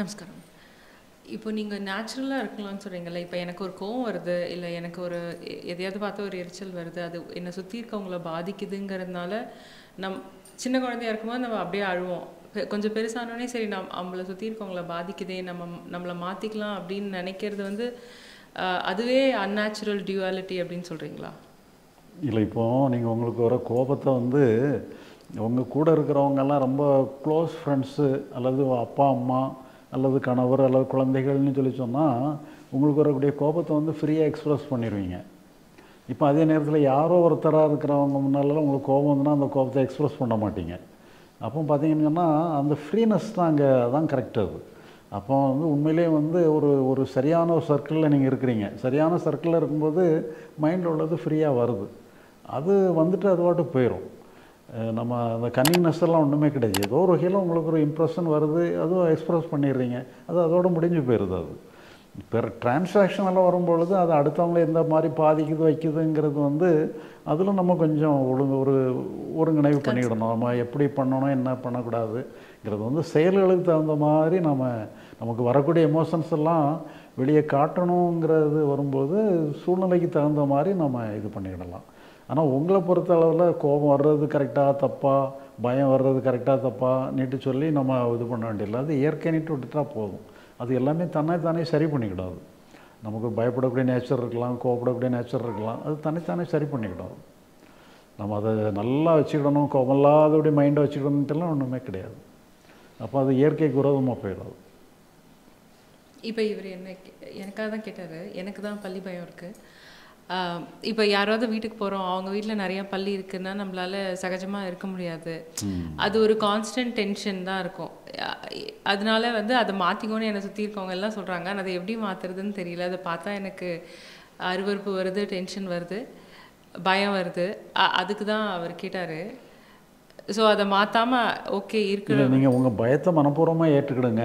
நமஸ்காரம். இப்போ நீங்கள் நேச்சுரலாக இருக்கலாம்னு சொல்கிறீங்களா? இப்போ எனக்கு ஒரு கோவம் வருது, இல்லை எனக்கு ஒரு எதையாவது பார்த்தா ஒரு எரிச்சல் வருது, அது என்னை சுற்றி இருக்கவங்கள பாதிக்குதுங்கிறதுனால சின்ன குழந்தையாக இருக்கும்போது நம்ம அப்படியே அழுவோம். கொஞ்சம் பெருசானோடனே சரி நம்மளை சுற்றி இருக்கவங்கள பாதிக்குதே, நம்மளை மாற்றிக்கலாம் அப்படின்னு நினைக்கிறது வந்து அதுவே அன்நேச்சுரல் டியூவாலிட்டி அப்படின்னு சொல்கிறீங்களா? இல்லை, இப்போது நீங்கள் உங்களுக்கு வர கோபத்தை வந்து உங்கள் கூட இருக்கிறவங்கெல்லாம் ரொம்ப க்ளோஸ் ஃப்ரெண்ட்ஸு அல்லது அப்பா அம்மா அல்லது கணவர் அல்லது குழந்தைகள்னு சொல்லி சொன்னால் உங்களுக்கு வரக்கூடிய கோபத்தை வந்து ஃப்ரீயாக எக்ஸ்ப்ரெஸ் பண்ணிடுவீங்க. இப்போ அதே நேரத்தில் யாரோ ஒருத்தராக இருக்கிறவங்க முன்னாலெல்லாம் உங்களுக்கு கோபம் வந்துன்னா அந்த கோபத்தை எக்ஸ்ப்ரெஸ் பண்ண மாட்டீங்க. அப்போ பார்த்தீங்கன்னு சொன்னால் அந்த ஃப்ரீனஸ் தான் அங்கே தான் கரெக்ட். அது அப்போ வந்து உண்மையிலே வந்து ஒரு ஒரு சரியான ஒரு சர்க்கிளில் நீங்கள் இருக்கிறீங்க. சரியான சர்க்கிளில் இருக்கும்போது மைண்டில் உள்ளது ஃப்ரீயாக வருது, அது வந்துட்டு அது பாட்டுக்கு போயிடும். நம்ம அந்த கன்னிங்னஸ் எல்லாம் ஒன்றுமே கிடையாது. ஏதோ ஒரு வகையில் உங்களுக்கு ஒரு இம்ப்ரெஷன் வருது, அதுவும் எக்ஸ்ப்ரெஸ் பண்ணிடுறீங்க, அது அதோடு முடிஞ்சு போயிடுது. அது இப்போ டிரான்சாக்ஷனெல்லாம் வரும்பொழுது அது அடுத்தவங்களை எந்த மாதிரி பாதிக்குது வைக்குதுங்கிறது வந்து அதில் நம்ம கொஞ்சம் ஒருங்கிணைவு பண்ணிவிடணும். நம்ம எப்படி பண்ணணும், என்ன பண்ணக்கூடாதுங்கிறது வந்து செயல்களுக்கு தகுந்த மாதிரி நமக்கு வரக்கூடிய எமோஷன்ஸ் எல்லாம் வெளியே காட்டணுங்கிறது வரும்போது சூழ்நிலைக்கு தகுந்த மாதிரி நம்ம இது பண்ணிக்கிடலாம். ஆனால் உங்களை பொறுத்த அளவில் கோபம் வர்றது கரெக்டாக தப்பா, பயம் வர்றது கரெக்டாக தப்பா நீட்டு சொல்லி நம்ம இது பண்ண வேண்டியதில்லை. அது இயற்கை நீட்டு விட்டுட்டா போதும், அது எல்லாமே தன்னைத்தானே சரி பண்ணிக்கிடாது. நமக்கு பயப்படக்கூடிய நேச்சர் இருக்கலாம், கோபப்படக்கூடிய நேச்சர் இருக்கலாம், அது தன்னைத்தானே சரி பண்ணிக்கிடாது. நம்ம அதை நல்லா வச்சுக்கிடணும், கோபம் இல்லாதபடி மைண்டை வச்சுக்கிடணுன்ட்டுலாம் ஒன்றுமே கிடையாது. அப்போ அது இயற்கைக்கு விரோதமாக போயிடாது. இப்போ இவர் எனக்காக தான் கேட்டார், எனக்கு தான் பள்ளி பயம் இருக்குது. இப்போ யாராவது வீட்டுக்கு போகிறோம், அவங்க வீட்டில் நிறையா பள்ளி இருக்குன்னா நம்மளால் சகஜமாக இருக்க முடியாது. அது ஒரு கான்ஸ்டன்ட் டென்ஷன் தான் இருக்கும். அதனால வந்து அதை மாற்றிக்கோன்னு என்னை சுற்றி இருக்கவங்க எல்லாம் சொல்கிறாங்க, ஆனால் அதை எப்படி மாற்றுறதுன்னு தெரியல. அதை பார்த்தா எனக்கு அருவறுப்பு வருது, டென்ஷன் வருது, பயம் வருது. அதுக்கு தான் அவர் கேட்டார். ஸோ அதை மாற்றாமல் ஓகே இருக்கு. நீங்கள் உங்கள் பயத்தை மனப்பூர்வமாக ஏற்றுக்கிடுங்க,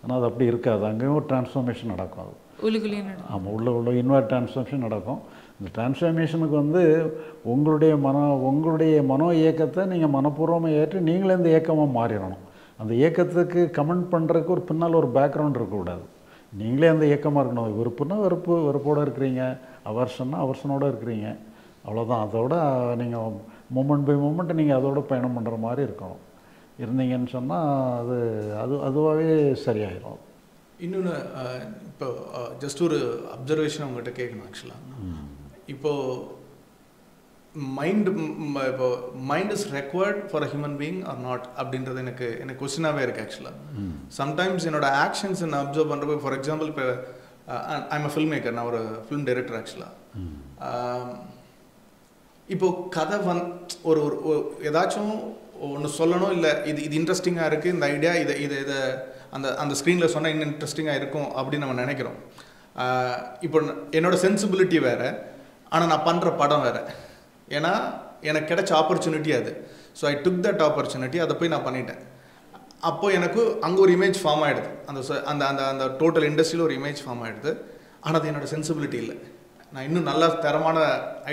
ஆனால் அது அப்படி இருக்காது. அங்கேயும் ஒரு டிரான்ஸ்ஃபார்மேஷன் நடக்கும். அது ஆமாம், உள்ள இன்வெர்ட் டிரான்ஸ்ஃபார்மேஷன் நடக்கும். இந்த டிரான்ஸ்ஃபார்மேஷனுக்கு வந்து உங்களுடைய மனோ இயக்கத்தை நீங்கள் மனப்பூர்வமாக ஏற்று நீங்களே இந்த இயக்கமாக மாறிடணும். அந்த இயக்கத்துக்கு கமெண்ட் பண்ணுறதுக்கு ஒரு பின்னால் ஒரு பேக்ரவுண்ட் இருக்கக்கூடாது, நீங்களே அந்த இயக்கமாக இருக்கணும். வெறுப்புனா வெறுப்பு, வெறுப்போடு இருக்கிறீங்க, அவர்ஷன்னா அவர்ஷனோடு இருக்கிறீங்க, அவ்வளோதான். அதோட நீங்கள் மூமெண்ட் பை மூமெண்ட் நீங்கள் அதோட பயணம் பண்ணுற மாதிரி இருக்கணும். இருந்தீங்கன்னு சொன்னால் அது அது அதுவாகவே சரியாயிடும். இன்னொன்று, இப்போ ஜஸ்ட் ஒரு அப்சர்வேஷன் உங்கள்கிட்ட கேட்கணும். ஆக்சுவலாக இப்போ mind is required for a human being or not அப்படின்றது எனக்கு கொஸ்டினாகவே இருக்குது. ஆக்சுவலாக சம்டைம்ஸ் என்னோடய ஆக்ஷன்ஸ் நான் அப்சர்வ் பண்ணுறப்போ, ஃபார் எக்ஸாம்பிள் இப்போ ஐம் அ ஃபில்ம் மேக்கர், நான் ஒரு ஃபிலிம் டைரக்டர். ஆக்சுவலாக இப்போது கதை ஒரு ஏதாச்சும் ஒன்று சொல்லணும், இல்லை இது இன்ட்ரெஸ்டிங்காக இருக்குது, இந்த ஐடியா இதை அந்த ஸ்க்ரீனில் சொன்னால் இன்னும் இன்ட்ரெஸ்டிங்காக இருக்கும் அப்படின்னு நம்ம நினைக்கிறோம். இப்போ என்னோட சென்சிபிலிட்டி வேறு, ஆனால் நான் பண்ணுற படம் வேறு. ஏன்னா எனக்கு கிடைச்ச ஆப்பர்ச்சுனிட்டி அது. So I took that opportunity, அதை போய் நான் பண்ணிட்டேன். அப்போது எனக்கு அங்கே ஒரு இமேஜ் ஃபார்ம் ஆகிடுது, அந்த அந்த அந்த அந்த டோட்டல் இண்டஸ்ட்ரியில் ஒரு இமேஜ் ஃபார்ம் ஆகிடுது. ஆனால் அது என்னோடய சென்சிபிலிட்டி இல்லை. நான் இன்னும் நல்லா தரமான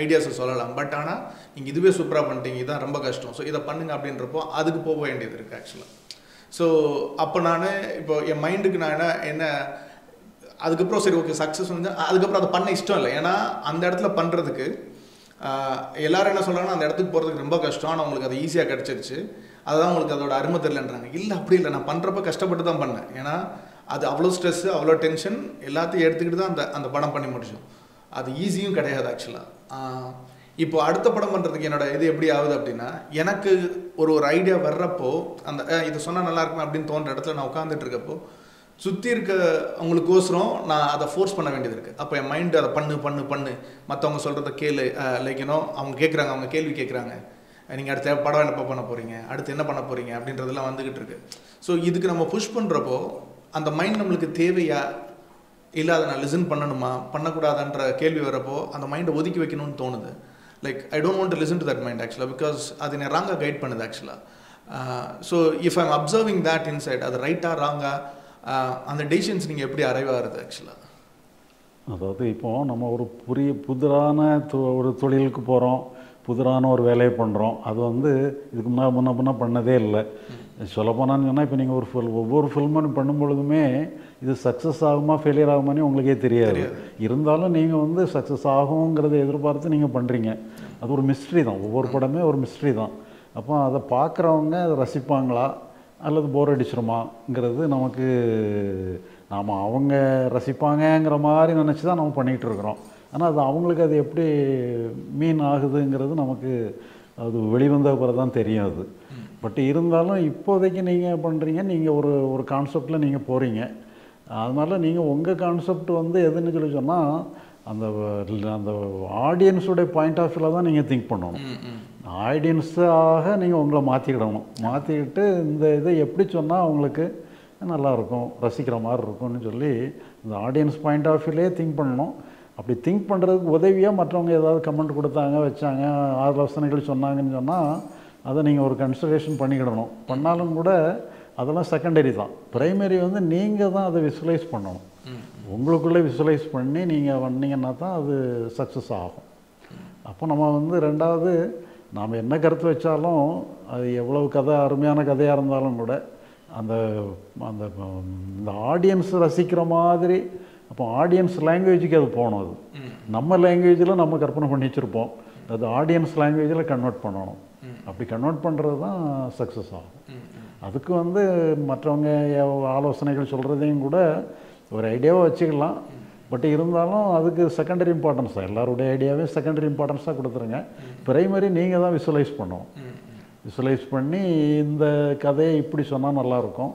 ஐடியாஸை சொல்லலாம், பட் ஆனால் நீங்கள் இதுவே சூப்பராக பண்ணிட்டீங்க, இதுதான் ரொம்ப கஷ்டம், ஸோ இதை பண்ணுங்க அப்படின்றப்போ அதுக்கு போக வேண்டியது இருக்குது. ஆக்சுவலாக ஸோ அப்போ நான் இப்போ என் மைண்டுக்கு நான் என்ன அதுக்கப்புறம் சரி ஓகே சக்ஸஸ் வந்து அதுக்கப்புறம் அதை பண்ண இஷ்டம் இல்லை. ஏன்னா அந்த இடத்துல பண்ணுறதுக்கு எல்லோரும் என்ன சொல்கிறாங்கன்னா அந்த இடத்துக்கு போகிறதுக்கு ரொம்ப கஷ்டம், ஆனால் உங்களுக்கு அது ஈஸியாக கிடச்சிருச்சு, அதுதான் உங்களுக்கு அதோட அருமை தெரியலன்றாங்க. இல்லை அப்படி இல்லை, நான் பண்ணுறப்ப கஷ்டப்பட்டு தான் பண்ணேன். ஏன்னா அது அவ்வளோ ஸ்ட்ரெஸ்ஸு, அவ்வளோ டென்ஷன் எல்லாத்தையும் எடுத்துக்கிட்டு தான் அந்த படம் பண்ணி முடிச்சோம். அது ஈஸியும் கிடையாது. ஆக்சுவலாக இப்போ அடுத்த படம் பண்ணுறதுக்கு என்னோடய இது எப்படி ஆகுது அப்படின்னா, எனக்கு ஒரு ஐடியா வர்றப்போ அந்த இதை சொன்னால் நல்லாயிருக்குமே அப்படின்னு தோன்ற இடத்துல நான் உட்காந்துட்டு இருக்கப்போ சுற்றி இருக்க அவங்களுக்கோசரம் நான் அதை ஃபோர்ஸ் பண்ண வேண்டியது இருக்குது. அப்போ என் மைண்டு அதை பண்ணு பண்ணு பண்ணு, மற்றவங்க சொல்கிறத கேளு, லைக்கணும் அவங்க கேட்குறாங்க, அவங்க கேள்வி கேட்குறாங்க, நீங்கள் அடுத்த படம் என்னப்போ பண்ண போகிறீங்க, அடுத்து என்ன பண்ண போகிறீங்க அப்படின்றதெல்லாம் வந்துக்கிட்டு இருக்குது. ஸோ இதுக்கு நம்ம புஷ் பண்ணுறப்போ அந்த மைண்ட் நம்மளுக்கு தேவையா இல்ல அத நான் லிசன் பண்ணணுமா பண்ண கூடாதான்ற கேள்வி வரப்போ அந்த மைண்ட ஒதுக்கி வைக்கணும்னு தோணுது like I don't want to listen to that mind actually because அது என்ன wrong-ஆ guide பண்ணுது actually so if I'm observing that inside அது right-ஆ wrong-ஆ அந்த decisions நீங்க எப்படி arrive ஆகுது actually அதாவது இப்போ நம்ம ஒரு புதிரான ஒரு தொழிலுக்கு போறோம் புதிரான ஒரு வேலையை பண்றோம் அது வந்து இதுக்கு முன்ன பண்ணதே இல்ல சொல்ல போனான்னு சொன்னா இப்போ நீங்க ஒவ்வொரு ஃபில்ம் பண்ணும் பொழுதுமே இது சக்சஸ் ஆகுமா ஃபெயிலியர் ஆகுமான்னு உங்களுக்கே தெரியாது இருந்தாலும் நீங்க வந்து சக்சஸ் ஆகும்ங்கறதை எதிர்பார்த்து நீங்க பண்றீங்க அது ஒரு மிஸ்டரி தான் ஒவ்வொரு படமே ஒரு மிஸ்டரி தான் அப்ப அத பார்க்கறவங்க அத ரசிப்பாங்களா அல்லது போர் அடிச்சுருமாங்கிறது நமக்கு நாம அவங்க ரசிப்பாங்கங்கற மாதிரி நினைச்சு தான் நாம பண்ணிட்டு இருக்கோம் ஆனா அது அவங்களுக்கு அது எப்படி மீன் ஆகுதுங்கிறது நமக்கு அது வெளிவந்த பிறகு தான் தெரியும் அது பட் இருந்தாலும் இப்போதைக்கு நீங்க பண்றீங்க நீங்க ஒரு ஒரு கான்செப்ட்ல நீங்க போறீங்க அதனால நீங்க உங்க கான்செப்ட் வந்து எதுன்னு சொல்லி சொன்னா அந்த அந்த ஆடியன்ஸ் உடைய பாயிண்ட் ஆஃப் வியூல தான் நீங்க திங்க் பண்ணணும் ஆடியன்ஸாக நீங்க உங்களை மாத்திடணும் மாத்திட்டு இந்த இதை எப்படி சொன்னா உங்களுக்கு நல்லா இருக்கும் ரசிக்கிற மாதிரி இருக்கும்னு சொல்லி அந்த ஆடியன்ஸ் பாயிண்ட் ஆஃப் வியூலே திங்க் பண்ணனும் அப்படி திங்க் பண்றதுக்கு உதவியா மற்றவங்க ஏதாவது கமெண்ட் கொடுத்தாங்க வச்சாங்க ஆலோசனைகள் சொன்னாங்கன்னு சொன்னா அத நீங்க ஒரு கன்சிடரேஷன் பண்ணிடணும் பண்ணாலும் கூட அதெல்லாம் செகண்டரி தான் பிரைமரி வந்து நீங்க தான் அதை விசுவலைஸ் பண்ணணும் உங்களுக்குள்ள விசுவலைஸ் பண்ணி நீங்க வந்தீங்கன்னா தான் அது சக்சஸ் ஆகும் அப்ப நம்ம வந்து இரண்டாவது நாம என்ன கருத்து வச்சாலும் அது எவ்வளவு கதை அருமையான கதையா இருந்தாலும் கூட அந்த அந்த ஆடியன்ஸ் ரசிக்கிற மாதிரி அப்ப ஆடியன்ஸ் லாங்குவேஜ்க்கு அது போணும் அது நம்ம லாங்குவேஜ்ல நம்ம கற்பனை பண்ணி வச்சிருப்போம் அது ஆடியன்ஸ் லாங்குவேஜ்ல கன்வர்ட் பண்ணனும் அப்படி கன்வர்ட் பண்றது தான் சக்சஸ் ஆகும் அதுக்கு வந்து மற்றவங்க ஆலோசனைகள் சொல்றதையும் கூட ஒரு ஐடியாவை வச்சுக்கலாம் பட் இருந்தாலும் அதுக்கு செகண்டரி இம்பார்ட்டன்ஸ் எல்லாரோட ஐடியாவே செகண்டரி இம்பார்ட்டன்ஸா கொடுத்துருங்க பிரைமரி நீங்க தான் விசுவலைஸ் பண்ணணும் விசுவலைஸ் பண்ணி இந்த கதையை இப்படி சொன்னா நல்லா இருக்கும்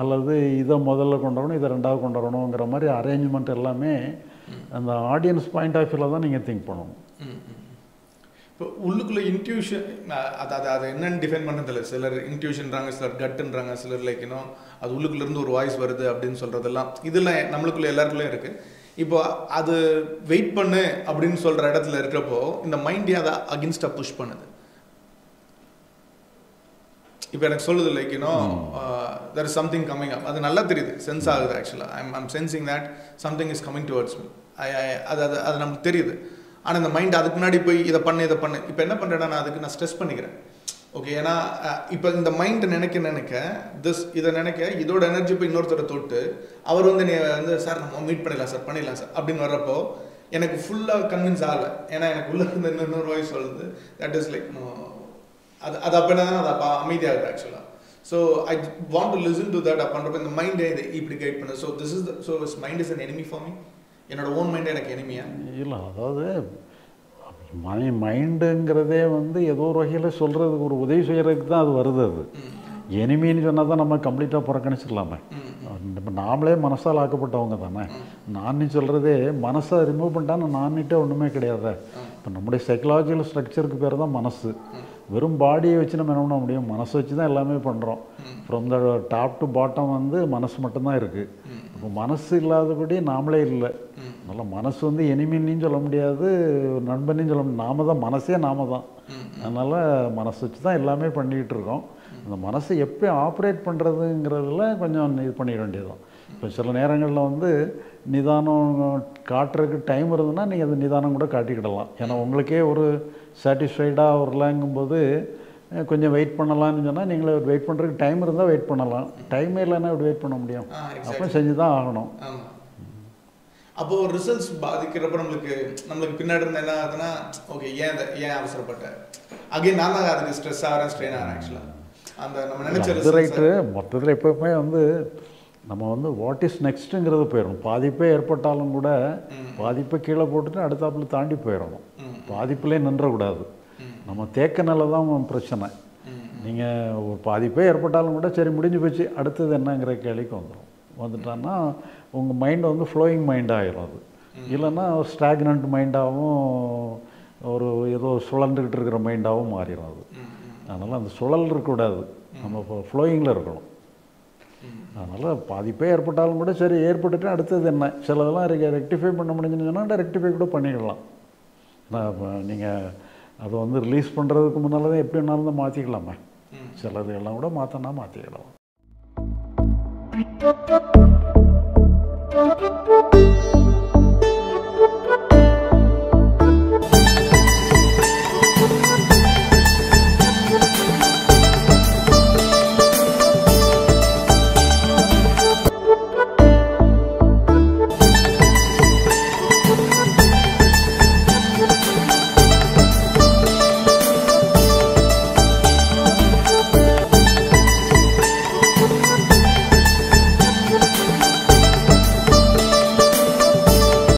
அல்லது இத முதல்ல கொண்டு வரணும் இத இரண்டாவது கொண்டு வரணும்ங்கற மாதிரி அரேஞ்ச்மென்ட் எல்லாமே அந்த ஆடியன்ஸ் பாயிண்ட் ஆஃப் வியூல தான் நீங்க திங்க் பண்ணணும் இப்போ உள்ளுக்குள்ள இன்ட்யூஷன் அது என்னன்னு டிஃபைன் பண்றதுல சிலர் இன்ட்யூஷன்றாங்க சிலர் கட்ன்றாங்க சிலர் லைக் யூனோ அது உள்ளுக்குள்ள இருந்து ஒரு வாய்ஸ் வருது அப்படினு சொல்றதெல்லாம் இதெல்லாம் நம்மளுக்குள்ள எல்லாருக்குள்ள இருக்கு இப்போ அது வெயிட் பண்ணு அப்படினு சொல்ற இடத்துல இருக்கறப்போ இந்த மைண்ட் அத அகைன்ஸ்டா புஷ் பண்ணுது இப்போ எனக்கு சொல்லுது like you know there is something coming up அது நல்லா தெரியுது சென்ஸ் ஆகுது actually I'm sensing that something is coming towards me அது நமக்கு தெரியுது ஆனா அந்த மைண்ட் அதுக்கு முன்னாடி போய் இத பண்ணு இப்போ என்ன பண்றேன்னா நான் அதுக்கு நான் ஸ்ட்ரெஸ் பண்ணிக்கிறேன் ஓகே ஏனா இப்போ இந்த மைண்ட் நினைக்க இத நினைக்க இதோட எனர்ஜி போய் இன்னொருத்தர தொட்டு அவர் வந்து நீ வந்து சார் நம்ம மீட் பண்ணிடலாம் சார் பண்ணிடலாம் சார் அப்படின்னு வர்றப்போ எனக்கு ஃபுல்லா கன்வின்ஸ் ஆகல ஏன்னா எனக்கு உள்ள இருந்த இன்னொரு வாய்ஸ் சொல்லுது தட் இஸ் லைக் அது அப்ப என்ன அமைதியாகுது ஆக்சுவலா so I want to listen to that அப்படின்றப்ப இந்த மைண்டை இதை இப்படி கைட் பண்ணு so this is so is mind is an enemy for me என்னோட ஓன் மைண்ட் எனக்கு எனிமியா இல்லை அதாவது மைண்டுங்கிறதே வந்து ஏதோ ஒரு வகையில சொல்றதுக்கு ஒரு உதவி செய்யறதுக்கு தான் அது வருது அது எனிமின்னு சொன்னா தான் நம்ம கம்ப்ளீட்டா புறக்கணிச்சிடலாமே நாமளே மனசால் ஆக்கப்பட்டவங்க தானே நான் சொல்றதே மனசை ரிமூவ் பண்ணிட்டான்னு நான்கிட்ட ஒண்ணுமே கிடையாது இப்போ நம்முடைய சைக்கலாஜிக்கல் ஸ்ட்ரக்சருக்கு பேர் தான் மனசு வெறும் பாடியை வச்சு நம்ம என்ன பண்ண முடியும் மனசை வச்சு தான் எல்லாமே பண்ணுறோம் from the top to bottom வந்து மனசு மட்டும்தான் இருக்குது இப்போ மனசு இல்லாதபடி நாமளே இல்லை அதனால் மனசு வந்து எனிமின்னு சொல்ல முடியாது நண்பன்னு சொல்ல முடியாது நாம தான் மனசே நாம தான் அதனால் மனசு வச்சு தான் எல்லாமே பண்ணிக்கிட்டு இருக்கோம் அந்த மனசை எப்படி ஆப்ரேட் பண்ணுறதுங்கிறதுல கொஞ்சம் இது பண்ணிட வேண்டியதுதான் இப்போ சில நேரங்களில் வந்து நிதானம் காட்டுறதுக்கு டைம் இருந்ததுன்னா நீங்கள் அது நிதானம் கூட காட்டிக்கிடலாம் ஏன்னா உங்களுக்கே ஒரு சாட்டிஸ்ஃபைடாக வரலாங்கும்போது கொஞ்சம் வெயிட் பண்ணலாம்னு சொன்னால் நீங்களே வெயிட் பண்ணுறதுக்கு டைம் இருந்தால் வெயிட் பண்ணலாம் டைமே இல்லைன்னா இப்படி வெயிட் பண்ண முடியும் அப்போ செஞ்சு தான் ஆகணும் அப்போ ரிசல்ட்ஸ் பாதிக்கிறப்ப நம்மளுக்கு பின்னாடி இருந்தால் என்ன ஆகுதுன்னா ஓகே ஏன் அவசரப்பட்டேன் அகைன் நான் தான் அதுக்கு ஸ்ட்ரெஸ் ஆகிறேன் ஸ்ட்ரெயின் ஆகிறேன் ஆக்சுவலாக அந்த நம்ம நினைச்ச ரைட்டு மொத்தத்தில் எப்போவுமே வந்து நம்ம வந்து வாட் இஸ் நெக்ஸ்ட்டுங்கிறது போயிடும் பாதிப்பே ஏற்பட்டாலும் கூட பாதிப்பை கீழே போட்டுட்டு அடுத்தாப்புல தாண்டி போயிடணும் பாதிப்புலேயே நின்றக்கூடாது நம்ம தேக்கனால தான் பிரச்சனை நீங்கள் ஒரு பாதிப்பே ஏற்பட்டாலும் கூட சரி முடிஞ்சு போச்சு அடுத்தது என்னங்கிற கேள்விக்கு வந்துடும் வந்துட்டான்னா உங்கள் மைண்ட் வந்து ஃப்ளோயிங் மைண்ட் ஆகிடும் அது இல்லைன்னா ஸ்டாக்னன்ட் மைண்டாகவும் ஒரு ஏதோ சுழந்துக்கிட்டு இருக்கிற மைண்டாகவும் மாறிடும் அது அதனால் அந்த சுழல் இருக்கக்கூடாது நம்ம ஃப்ளோயிங்கில் இருக்கணும் அதனால் பாதிப்பே ஏற்பட்டாலும் கூட சரி ஏற்பட்டுட்டு அடுத்தது என்ன சிலதெல்லாம் ரெக்டிஃபை பண்ண முடிஞ்சுன்னா ரெக்டிஃபை கூட பண்ணிடலாம். நீங்கள் அதை வந்து ரிலீஸ் பண்ணுறதுக்கு முன்னால் தான் எப்படி வேணாலும் தான் மாற்றிக்கலாமே, சிலது எல்லாம் கூட மாற்றினா மாற்றிக்கலாம்.